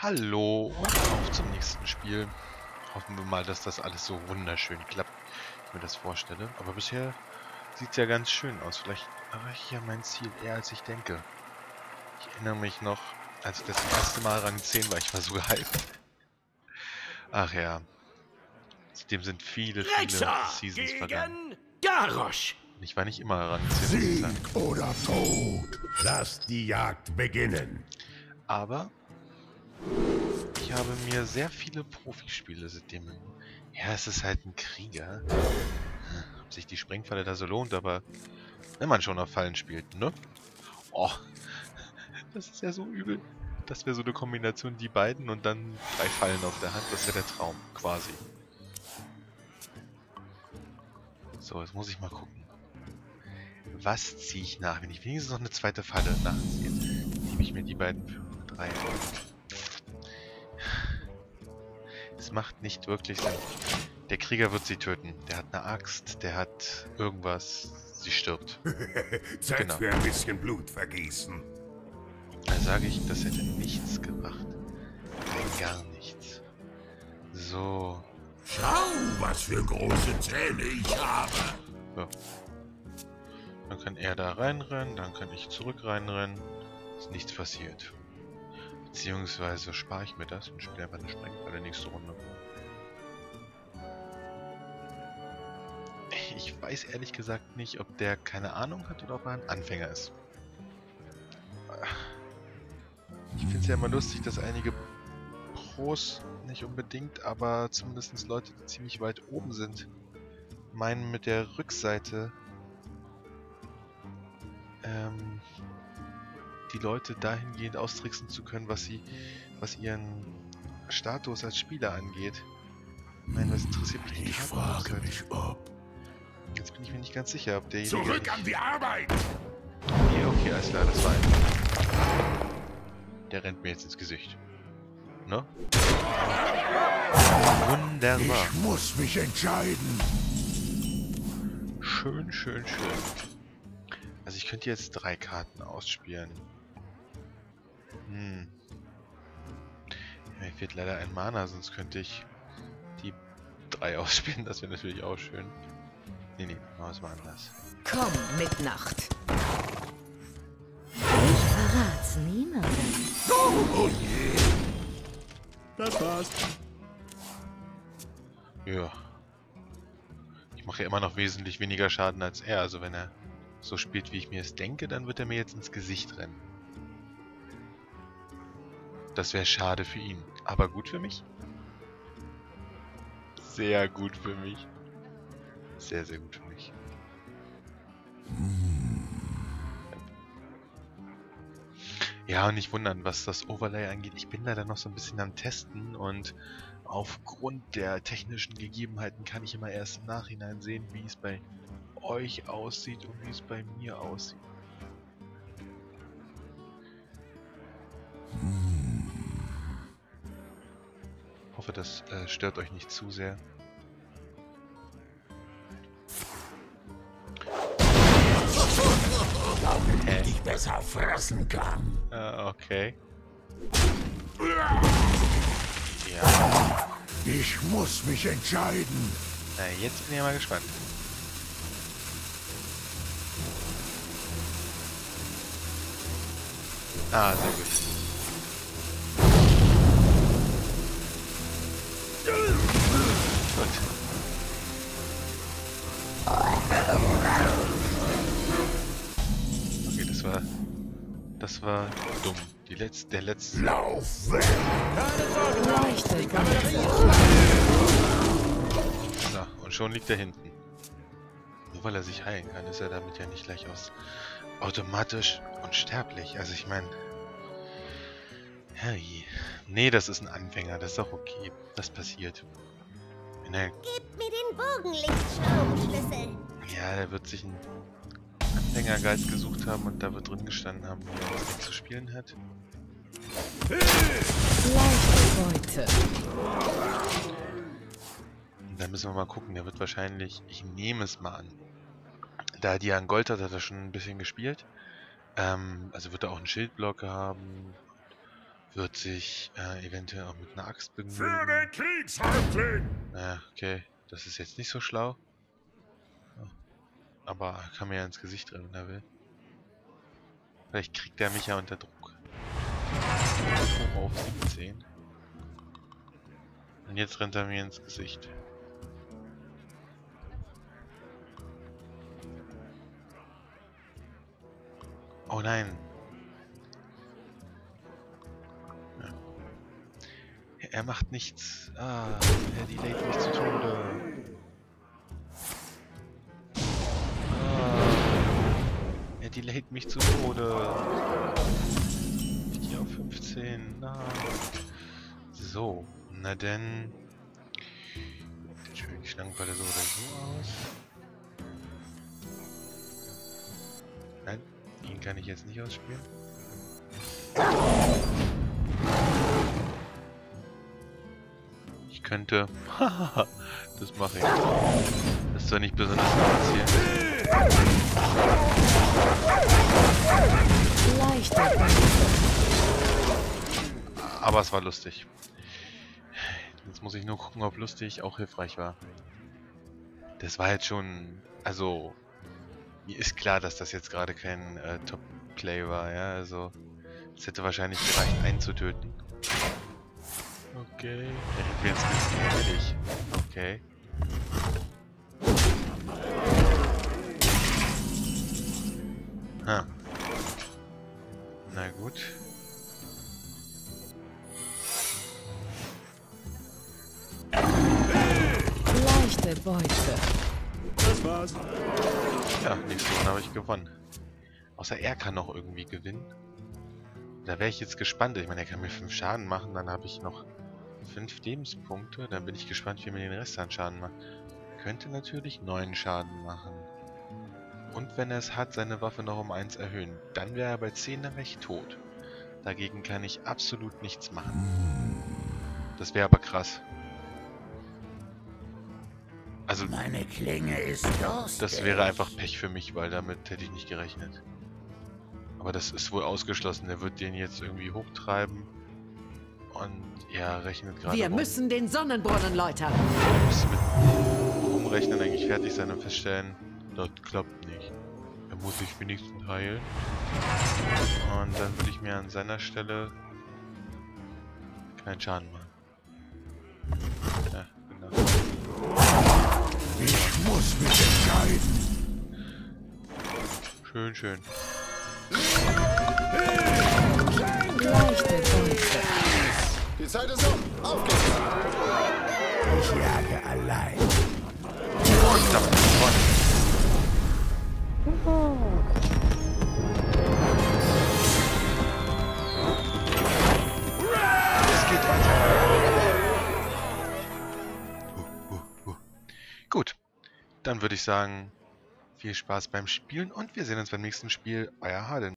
Hallo und auf zum nächsten Spiel. Hoffen wir mal, dass das alles so wunderschön klappt, wie ich mir das vorstelle. Aber bisher sieht es ja ganz schön aus. Vielleicht erreiche ich ja mein Ziel eher, als ich denke. Ich erinnere mich noch, als ich das erste Mal Rang 10 war, ich war so gehypt. Ach ja. Seitdem sind viele Seasons vergangen. Garrosh. Ich war nicht immer Rang 10. Sieg oder Tod, lass die Jagd beginnen. Aber ich habe mir sehr viele Profispiele seitdem. Ja, es ist halt ein Krieger. Ob sich die Sprengfalle da so lohnt, aber wenn man schon auf Fallen spielt, ne? Oh, das ist ja so übel. Das wäre so eine Kombination, die beiden und dann 3 Fallen auf der Hand. Das ist ja der Traum, quasi. So, jetzt muss ich mal gucken. Was ziehe ich nach? Wenn ich wenigstens noch eine zweite Falle nachziehe, nehme ich mir die beiden für 3. Es macht nicht wirklich Sinn. Der Krieger wird sie töten. Der hat eine Axt, der hat irgendwas. Sie stirbt. Zeit genau. Für ein bisschen Blut vergießen. Da sage ich, das hätte nichts gebracht. Nein, gar nichts. So. Schau, was für große Zähne ich habe. So. Dann kann er da reinrennen, dann kann ich zurück reinrennen. Ist nichts passiert. Beziehungsweise spare ich mir das und spiele einfach eine Sprengfalle nächste Runde. Ich weiß ehrlich gesagt nicht, ob der keine Ahnung hat oder ob er ein Anfänger ist. Ich finde es ja immer lustig, dass einige Pros, nicht unbedingt, aber zumindest Leute, die ziemlich weit oben sind, meinen mit der Rückseite die Leute dahingehend austricksen zu können, was ihren Status als Spieler angeht. Nein, das interessiert mich nicht. Ich frage mich, ob... Jetzt bin ich mir nicht ganz sicher, ob derjenige... Zurück an die Arbeit! Nee, okay, alles klar, das war ein... Der rennt mir jetzt ins Gesicht. Ne? Wunderbar. Ich muss mich entscheiden. Schön, schön, schön. Also ich könnte jetzt 3 Karten ausspielen. Hm. Mir fehlt leider ein Mana, sonst könnte ich die 3 ausspielen. Das wäre natürlich auch schön. Nee, machen wir es mal anders. Komm, Mitnacht. Ich verrat's niemandem. Oh je. Das war's. Ja. Ich mache ja immer noch wesentlich weniger Schaden als er, also wenn er so spielt, wie ich mir es denke, dann wird er mir jetzt ins Gesicht rennen. Das wäre schade für ihn. Aber gut für mich? Sehr gut für mich. Sehr, sehr gut für mich. Ja, und nicht wundern, was das Overlay angeht. Ich bin leider noch so ein bisschen am Testen und aufgrund der technischen Gegebenheiten kann ich immer erst im Nachhinein sehen, wie es bei euch aussieht und wie es bei mir aussieht. Ich hoffe, das stört euch nicht zu sehr. Damit ich besser fressen kann. Okay. Ja. Ich muss mich entscheiden. Na, jetzt bin ich mal gespannt. Ah, sehr gut. Gut. Okay, das war dumm. Der letzte... Lauf! So, und schon liegt er hinten. Nur weil er sich heilen kann, ist er damit ja nicht gleich automatisch unsterblich. Also ich meine... Hey. Nee, das ist ein Anfänger. Das ist auch okay. Das passiert. Wenn er... Gib mir den Bogenlichtschraubenschlüssel. Ja, der wird sich einen Anfängergeist gesucht haben und da wird drin gestanden haben, wie er was nicht zu spielen hat. Leichte Beute. Da müssen wir mal gucken. Der wird wahrscheinlich... Ich nehme es mal an. Da die an Gold hat, hat er schon ein bisschen gespielt. Also wird er auch einen Schildblocker haben. Wird sich eventuell auch mit einer Axt bemühen. Für den Kriegshaltung! Okay, das ist jetzt nicht so schlau. Aber er kann mir ja ins Gesicht rennen, wenn er will. Vielleicht kriegt er mich ja unter Druck. Oh, auf 17. Und jetzt rennt er mir ins Gesicht. Oh nein! Ja. Er macht nichts. Ah, er delayt mich zu Tode. Er delayt mich zu Tode. Ich gehe auf 15. Na. So, na denn. Die Schlangenfalle so oder so aus. Nein. Ihn kann ich jetzt nicht ausspielen. Ich könnte... Haha, das mache ich. Das ist doch nicht besonders kompliziert. Aber es war lustig. Jetzt muss ich nur gucken, ob lustig auch hilfreich war. Das war jetzt schon... Also... Mir ist klar, dass das jetzt gerade kein Top-Play war, ja, also es hätte wahrscheinlich gereicht, einen zu töten. Okay. Ich bin jetzt ein bisschen ehrlich. Okay. Ha. Na gut. Leichte Beute. Das war's. Ja, nächste Runde habe ich gewonnen. Außer er kann noch irgendwie gewinnen. Da wäre ich jetzt gespannt. Ich meine, er kann mir 5 Schaden machen, dann habe ich noch 5 Lebenspunkte. Dann bin ich gespannt, wie mir den Rest an Schaden macht. Könnte natürlich 9 Schaden machen. Und wenn er es hat, seine Waffe noch um 1 erhöhen. Dann wäre er bei 10 nämlich tot. Dagegen kann ich absolut nichts machen. Das wäre aber krass. Also, meine Klinge ist durstig. Das wäre einfach Pech für mich, weil damit hätte ich nicht gerechnet. Aber das ist wohl ausgeschlossen. Er wird den jetzt irgendwie hochtreiben. Und er rechnet gerade. Wir müssen den Sonnenbrunnen läutern. Wir müssen mit Umrechnen eigentlich fertig sein und feststellen, das klappt nicht. Er muss sich wenigstens heilen. Und dann würde ich mir an seiner Stelle keinen Schaden machen. Ja, genau. Ich muss mich entscheiden. Schön, schön. Die Zeit ist um. Auf geht's. Ich jage allein. Es geht weiter. Gut, dann würde ich sagen, viel Spaß beim Spielen und wir sehen uns beim nächsten Spiel. Euer Harden.